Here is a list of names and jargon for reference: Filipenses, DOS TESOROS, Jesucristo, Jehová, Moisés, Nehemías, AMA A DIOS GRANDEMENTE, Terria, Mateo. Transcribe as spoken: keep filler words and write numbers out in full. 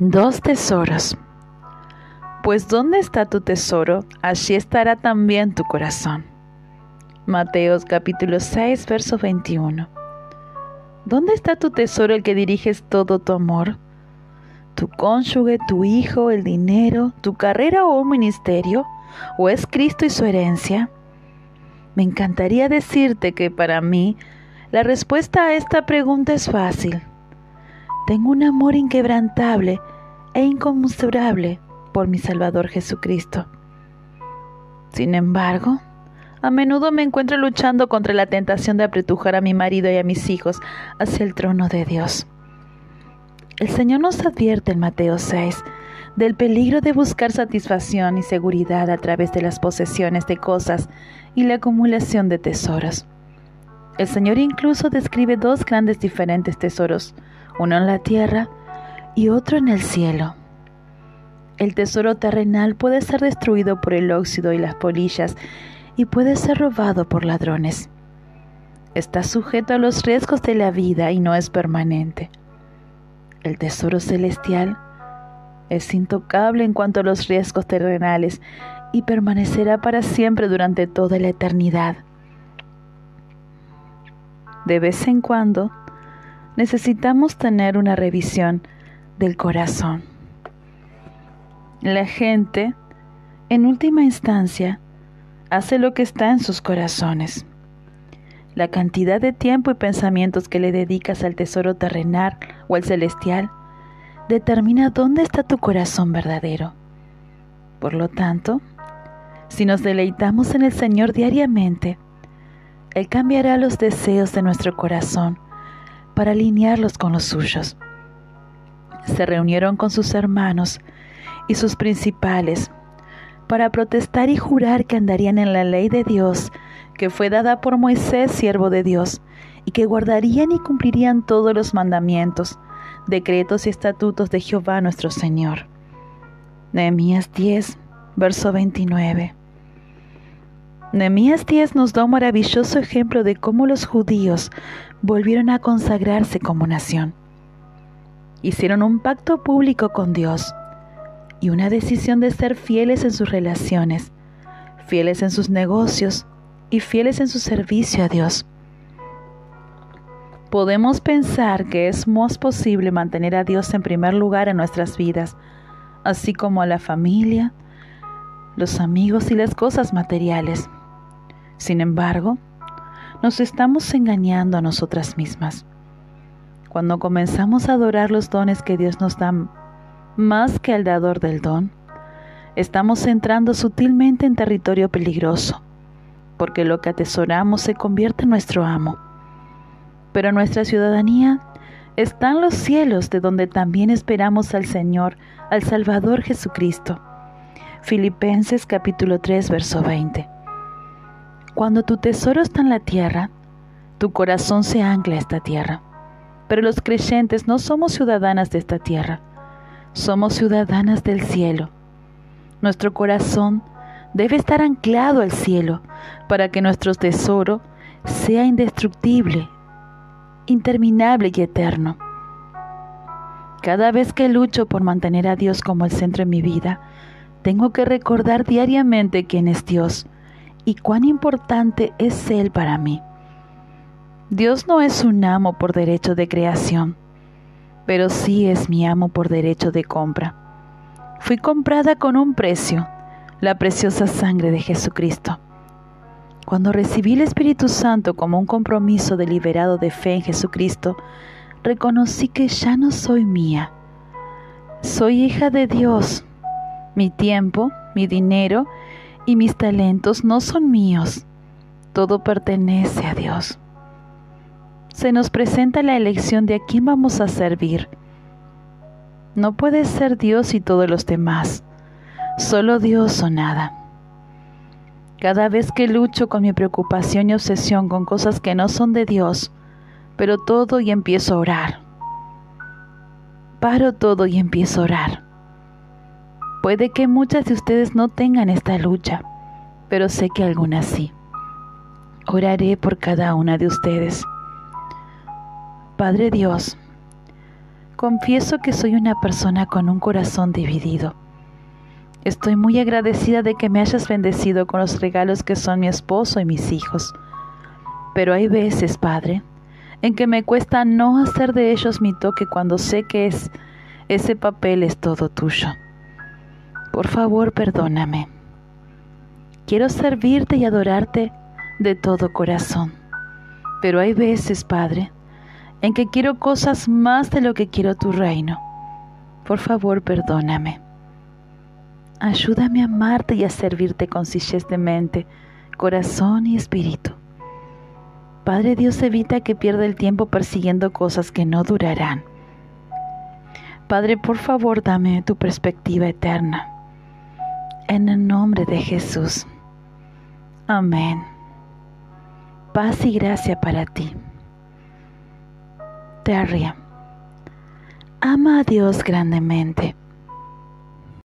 Dos tesoros. Pues donde está tu tesoro, allí estará también tu corazón. Mateo capítulo seis, verso veintiuno. ¿Dónde está tu tesoro al que diriges todo tu amor? ¿Tu cónyuge, tu hijo, el dinero, tu carrera o un ministerio? ¿O es Cristo y su herencia? Me encantaría decirte que para mí la respuesta a esta pregunta es fácil. Tengo un amor inquebrantable e inconmensurable por mi Salvador Jesucristo. Sin embargo, a menudo me encuentro luchando contra la tentación de apretujar a mi marido y a mis hijos hacia el trono de Dios. El Señor nos advierte en Mateo seis del peligro de buscar satisfacción y seguridad a través de las posesiones de cosas y la acumulación de tesoros. El Señor incluso describe dos grandes diferentes tesoros, uno en la tierra y otro en el cielo. El tesoro terrenal puede ser destruido por el óxido y las polillas y puede ser robado por ladrones. Está sujeto a los riesgos de la vida y no es permanente. El tesoro celestial es intocable en cuanto a los riesgos terrenales y permanecerá para siempre durante toda la eternidad. De vez en cuando, necesitamos tener una revisión del corazón. La gente, en última instancia, hace lo que está en sus corazones. La cantidad de tiempo y pensamientos que le dedicas al tesoro terrenal o al celestial determina dónde está tu corazón verdadero. Por lo tanto, si nos deleitamos en el Señor diariamente, Él cambiará los deseos de nuestro corazón para alinearlos con los suyos. Se reunieron con sus hermanos y sus principales para protestar y jurar que andarían en la ley de Dios que fue dada por Moisés, siervo de Dios, y que guardarían y cumplirían todos los mandamientos, decretos y estatutos de Jehová nuestro Señor. Nehemías diez, verso veintinueve. Nehemías diez nos da un maravilloso ejemplo de cómo los judíos volvieron a consagrarse como nación. Hicieron un pacto público con Dios y una decisión de ser fieles en sus relaciones, fieles en sus negocios y fieles en su servicio a Dios. Podemos pensar que es más posible mantener a Dios en primer lugar en nuestras vidas, así como a la familia, los amigos y las cosas materiales. Sin embargo, nos estamos engañando a nosotras mismas. Cuando comenzamos a adorar los dones que Dios nos da más que al dador del don, estamos entrando sutilmente en territorio peligroso, porque lo que atesoramos se convierte en nuestro amo. Pero nuestra ciudadanía está en los cielos, de donde también esperamos al Señor, al Salvador Jesucristo. Filipenses capítulo tres, verso veinte. Cuando tu tesoro está en la tierra, tu corazón se ancla a esta tierra. Pero los creyentes no somos ciudadanas de esta tierra, somos ciudadanas del cielo. Nuestro corazón debe estar anclado al cielo para que nuestro tesoro sea indestructible, interminable y eterno. Cada vez que lucho por mantener a Dios como el centro de mi vida, tengo que recordar diariamente quién es Dios y cuán importante es Él para mí. Dios no es un amo por derecho de creación, pero sí es mi amo por derecho de compra. Fui comprada con un precio, la preciosa sangre de Jesucristo. Cuando recibí el Espíritu Santo como un compromiso deliberado de fe en Jesucristo, reconocí que ya no soy mía. Soy hija de Dios. Mi tiempo, mi dinero y mis talentos no son míos. Todo pertenece a Dios. Se nos presenta la elección de a quién vamos a servir. No puede ser Dios y todos los demás. Solo Dios o nada. Cada vez que lucho con mi preocupación y obsesión con cosas que no son de Dios, pero todo y empiezo a orar. Paro todo y empiezo a orar. Puede que muchas de ustedes no tengan esta lucha, pero sé que algunas sí. Oraré por cada una de ustedes. Padre Dios, Confieso que soy una persona con un corazón dividido. Estoy muy agradecida de que me hayas bendecido con los regalos que son mi esposo y mis hijos. Pero hay veces, Padre, en que me cuesta no hacer de ellos mi toque cuando sé que es, ese papel es todo tuyo. Por favor, perdóname. Quiero servirte y adorarte de todo corazón. Pero hay veces, Padre, en que quiero cosas más de lo que quiero tu reino. Por favor, perdóname. Ayúdame a amarte y a servirte consistentemente, corazón y espíritu. Padre Dios, evita que pierda el tiempo persiguiendo cosas que no durarán. Padre, por favor, dame tu perspectiva eterna. En el nombre de Jesús. Amén. Paz y gracia para ti. Terria. Ama a Dios grandemente.